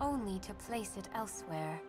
Only to place it elsewhere.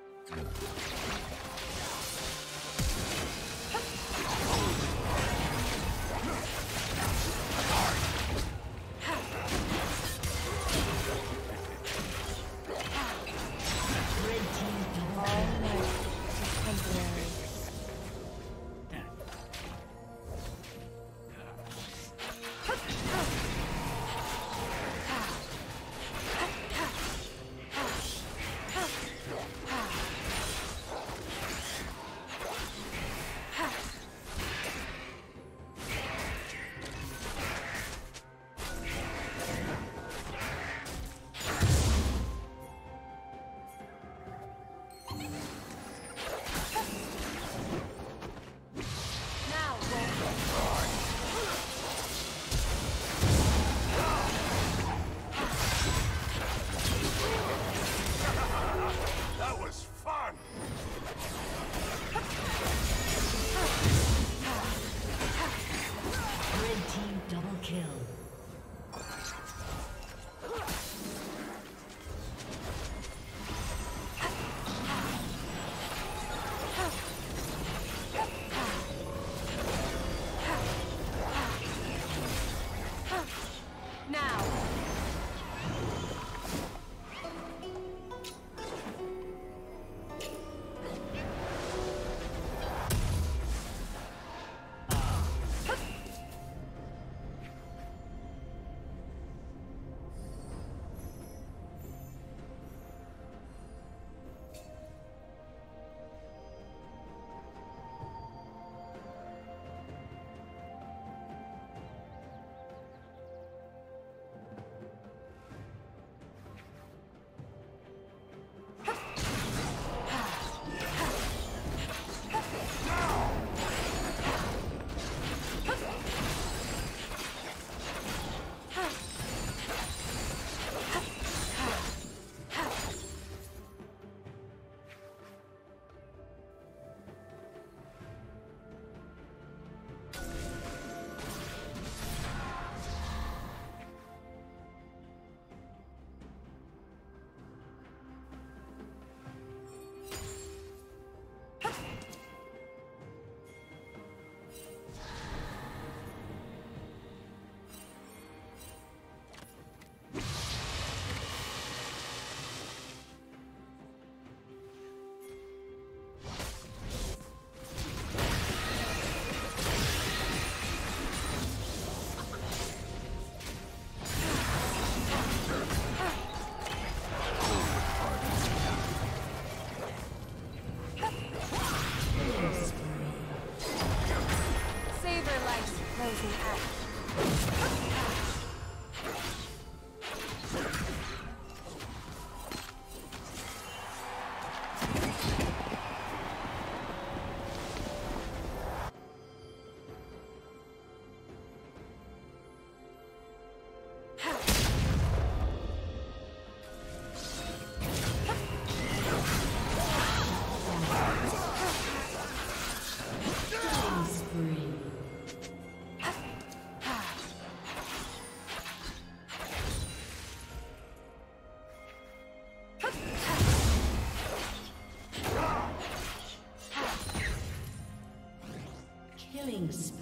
Killing spree.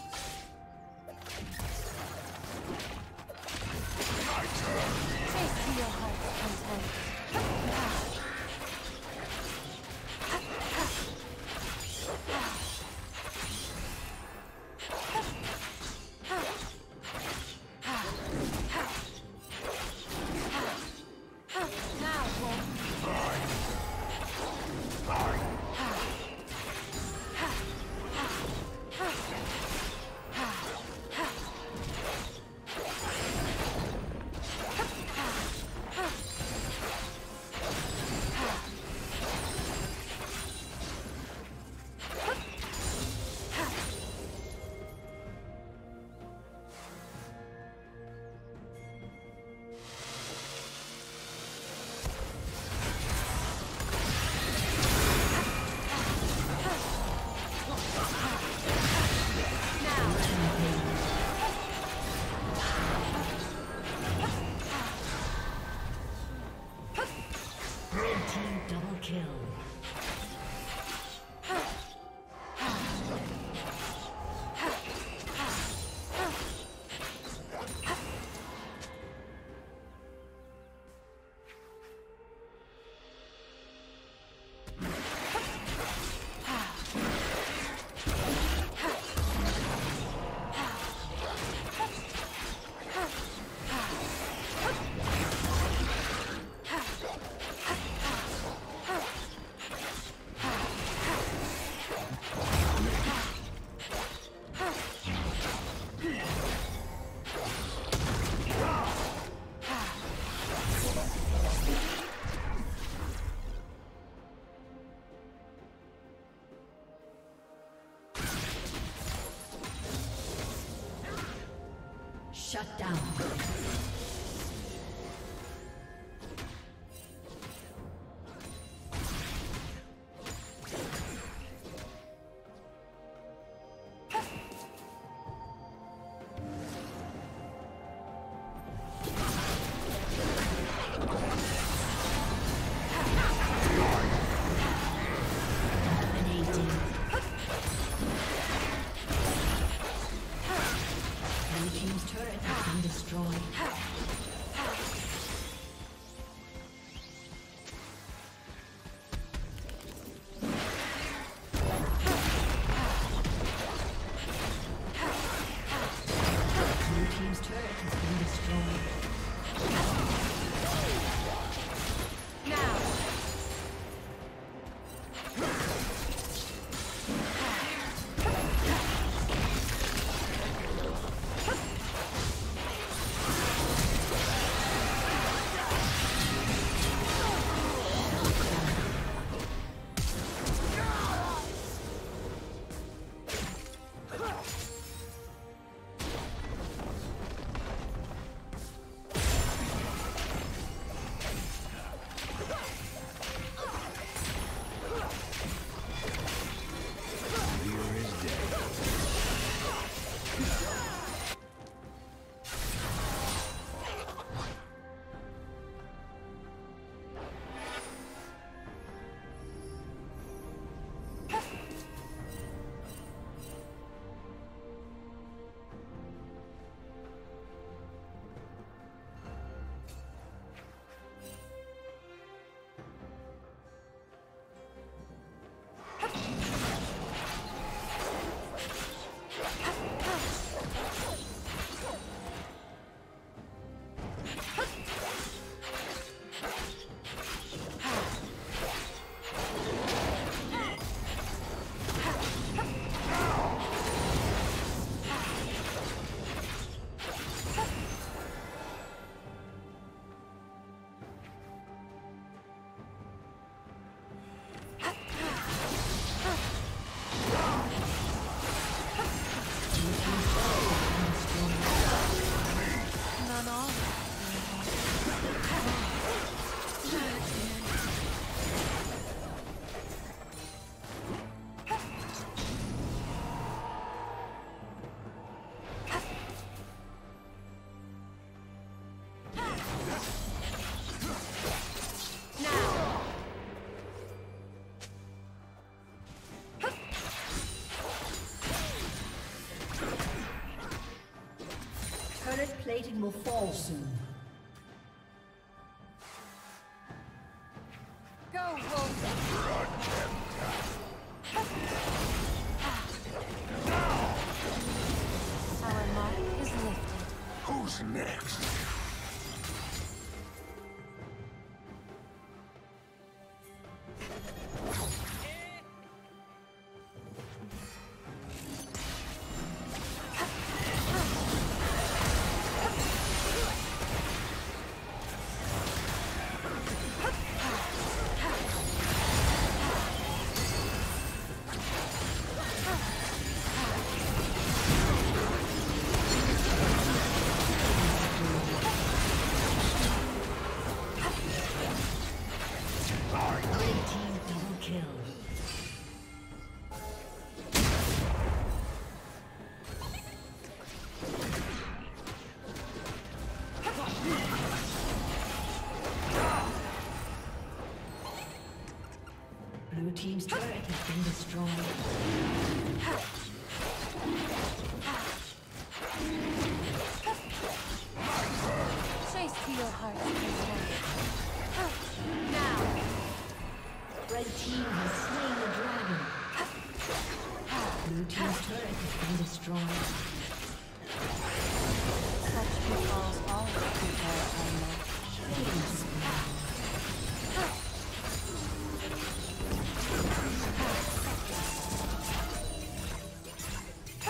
Shut down. Turret plating will fall soon. Go, Wolf! Our mark is lifted. Who's next? Team's turret has been destroyed.